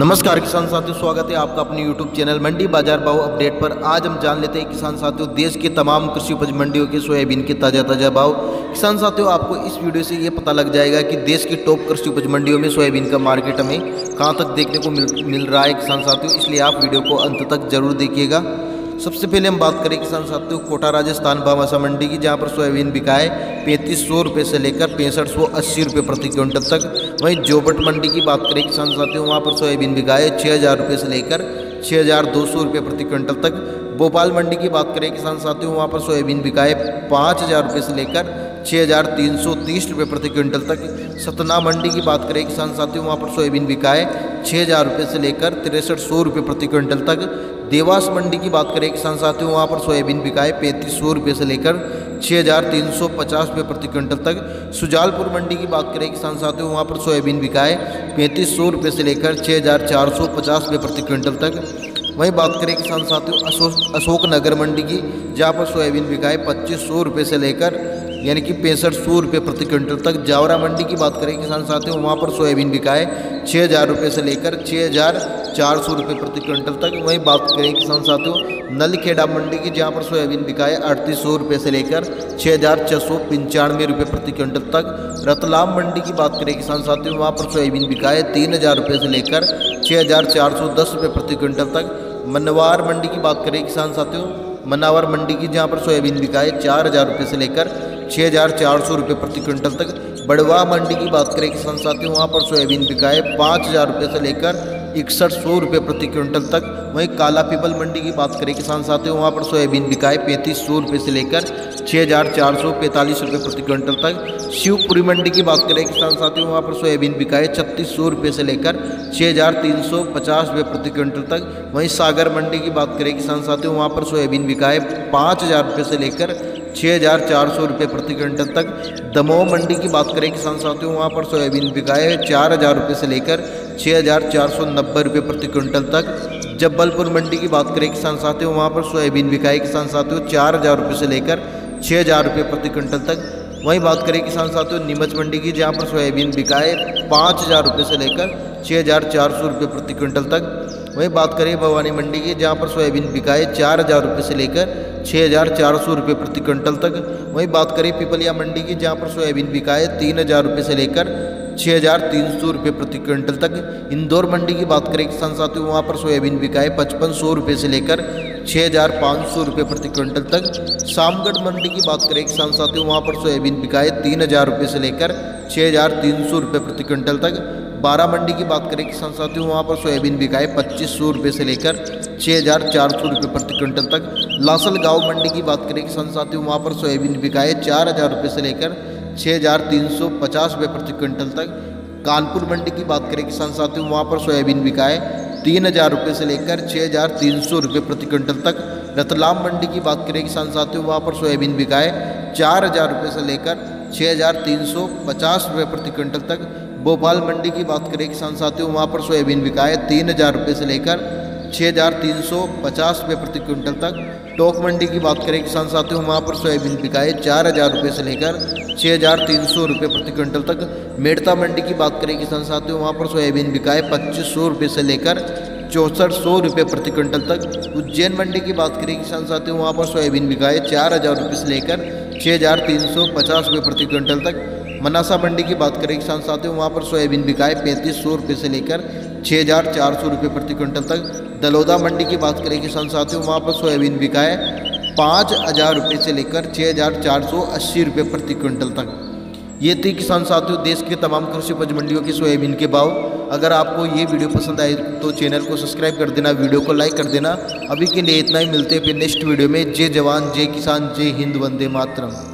नमस्कार किसान साथियों, स्वागत है आपका अपने YouTube चैनल मंडी बाजार भाव अपडेट पर। आज हम जान लेते हैं किसान साथियों देश के तमाम कृषि उपज मंडियों के सोयाबीन के ताज़ा भाव। किसान साथियों आपको इस वीडियो से ये पता लग जाएगा कि देश की टॉप कृषि उपज मंडियों में सोयाबीन का मार्केट हमें कहाँ तक देखने को मिल रहा है किसान साथियों, इसलिए आप वीडियो को अंत तक जरूर देखिएगा। सबसे पहले हम बात करें किसान साथियों कोटा राजस्थान भामाशाह मंडी की, जहां पर सोयाबीन बिकाए 3500 रुपये से लेकर 6580 रुपये प्रति क्विंटल तक। वहीं जोबट मंडी की बात करें किसान साथियों, वहां पर सोयाबीन बिकाए 6000 रुपये से लेकर 6200 रुपये प्रति क्विंटल तक। भोपाल मंडी की बात करें किसान साथियों, वहाँ पर सोयाबीन बिकाए 5000 रुपये से लेकर 6330 रुपये प्रति क्विंटल तक। सतना मंडी की बात करें किसान साथियों, वहाँ पर सोयाबीन बिकाए 6000 रुपये से लेकर 6300 रुपये प्रति क्विंटल तक। देवास मंडी की बात करें किसान साथियों, वहाँ पर सोयाबीन बिकाए 3500 रुपये से लेकर 6350 रुपये प्रति क्विंटल तक। सुजालपुर मंडी की बात करें किसान साथियों, वहाँ पर सोयाबीन बिकाए 3500 रुपये से लेकर 6450 रुपये प्रति क्विंटल तक। वहीं बात करें किसान साथियों अशोकनगर मंडी की, जहाँ पर सोयाबीन बिकाए 2500 रुपये से लेकर यानी कि 6500 रुपये प्रति क्विंटल तक। जावरा मंडी की बात करें किसान साथियों, वहाँ पर सोयाबीन बिकाए 6000 रुपये से लेकर 6400 रुपये प्रति क्विंटल तक। वहीं बात करें किसान साथियों नलखेड़ा मंडी की, जहाँ पर सोयाबीन बिकाए 3800 रुपये से लेकर 6695 रुपये प्रति क्विंटल तक। रतलाम मंडी की बात करें किसान साथियों, वहाँ पर सोयाबीन बिकाए 3000 रुपये से लेकर 6410 रुपये प्रति क्विंटल तक। मनवार मंडी की बात करें किसान साथियों, मनावर मंडी की, जहाँ पर सोयाबीन बिकाए 4000 रुपये से लेकर 6400 रुपये प्रति क्विंटल तक। बड़वा मंडी की बात करें किसान साथियों, वहाँ पर सोयाबीन बिकाए 5000 रुपये से लेकर 6100 रुपये प्रति क्विंटल तक। वहीं काला पीपल मंडी की बात करें किसान साथियों, वहाँ पर सोयाबीन बिकाए 3500 रुपये से लेकर 6445 रुपये प्रति क्विंटल तक। शिवपुरी मंडी की बात करें किसान साथियों, वहाँ पर सोयाबीन बिकाए 3600 रुपये से लेकर 6350 रुपये प्रति क्विंटल तक। वहीं सागर मंडी की बात करें किसान साथियों, वहाँ पर सोयाबीन बिकाए 5000 रुपये से लेकर 6400 रुपये प्रति क्विंटल तक। दमोह मंडी की बात करें किसान साथियों, वहाँ पर सोयाबीन बिकाए 4000 रुपये से लेकर 6490 रुपये प्रति क्विंटल तक। जबलपुर मंडी की बात करें किसान साथियों, वहाँ पर सोयाबीन बिकाए किसान साथियों 4000 रुपये से लेकर 6000 रुपये प्रति क्विंटल तक। वहीं बात करें किसान साथियों नीमच मंडी की, जहाँ पर सोयाबीन बिकाए 5000 रुपये से लेकर 6400 रुपये प्रति क्विंटल तक। वहीं बात करें भवानी मंडी की, जहाँ पर सोयाबीन बिकाए 4000 रुपये से लेकर 6400 रुपये प्रति क्विंटल तक। वहीं बात करें पिपलिया मंडी की, जहाँ पर सोयाबीन बिकाए 3000 रुपये से लेकर 6300 रुपये प्रति क्विंटल तक। इंदौर मंडी की बात करें किसान साथियों, वहाँ पर सोयाबीन बिकाए 5500 रुपये से लेकर 6500 रुपये प्रति क्विंटल तक। शामगढ़ मंडी की बात करें किसान साथियों, वहाँ पर सोयाबीन बिकाए 3000 रुपये से लेकर 6300 रुपये प्रति क्विंटल तक। बारा मंडी की बात करें किसान साथियों, वहाँ पर सोयाबीन बिकाए 2500 रुपये से लेकर 6400 रुपये प्रति क्विंटल तक। लासल गाँव मंडी की बात करें किसान साथियों, वहाँ पर सोयाबीन बिकाए 4000 रुपये से लेकर 6350 रुपये प्रति क्विंटल तक। कानपुर मंडी की बात करें किसान साथियों, वहाँ पर सोयाबीन बिकाए 3000 रुपये से लेकर 6300 रुपये प्रति क्विंटल तक। रतलाम मंडी की बात करें किसान साथियों, वहाँ पर सोयाबीन बिकाए 4000 रुपये से लेकर 6350 रुपये प्रति क्विंटल तक। भोपाल मंडी की बात करें किसान साथियों, वहाँ पर सोयाबीन बिकाए 3000 रुपये से लेकर 6350 रुपये प्रति क्विंटल तक। टोक मंडी की बात करें किसान साथियों, वहाँ पर सोयाबीन बिकाए 4000 रुपये से लेकर 6300 रुपये प्रति क्विंटल तक। मेड़ता मंडी की बात करें किसान साथियों, वहाँ पर सोयाबीन बिकाए 2500 रुपये से लेकर 6400 रुपये प्रति क्विंटल तक। उज्जैन मंडी की बात करें किसान साथियों, वहाँ पर सोयाबीन बिकाए 4000 रुपये से लेकर 6350 रुपये प्रति क्विंटल तक। मनासा मंडी की बात करें किसान साथियों, वहाँ पर सोयाबीन बिकाए 3500 रुपये से लेकर 6400 रुपये प्रति क्विंटल तक। दलौदा मंडी की बात करें किसान साथियों, वहाँ पर सोयाबीन बिकाए 5000 रुपये से लेकर 6480 रुपये प्रति क्विंटल तक। ये थी किसान साथियों देश के तमाम कृषि उपज मंडियों के सोयाबीन के भाव। अगर आपको ये वीडियो पसंद आए तो चैनल को सब्सक्राइब कर देना, वीडियो को लाइक कर देना। अभी के लिए इतना ही, मिलते हैं फिर नेक्स्ट वीडियो में। जय जवान, जय किसान, जय हिंद, वंदे मातरम।